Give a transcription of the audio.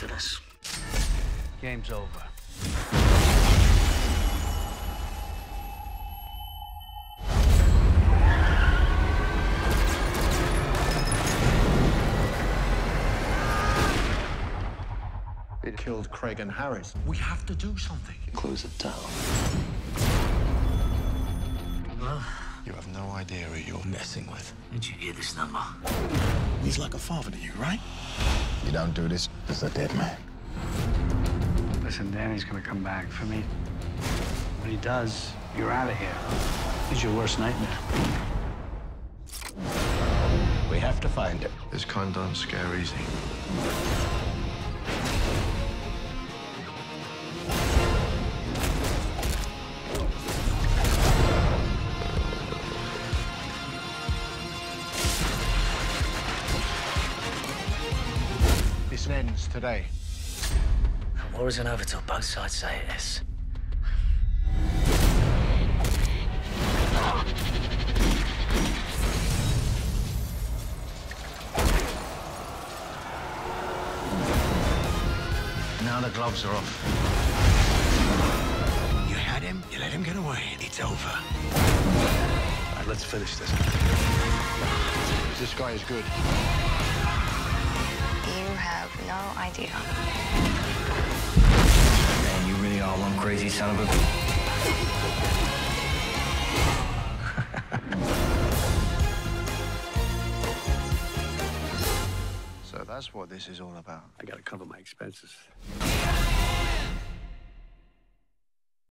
both of us. Game's over. It killed Craig and Harris. We have to do something. Close it down. Hello? You have no idea who you're messing with. Did you hear this number? He's like a father to you, right? You don't do this, it's a dead man. Listen, Danny's gonna come back for me. When he does, you're out of here. He's your worst nightmare. We have to find him. This kind don't scare easy. This ends today. The war isn't over till both sides say it is. Now the gloves are off. You had him, you let him get away. It's over. All right, let's finish this. This guy is good. No idea. Man, you really are one crazy son of a... So that's what this is all about. I gotta cover my expenses.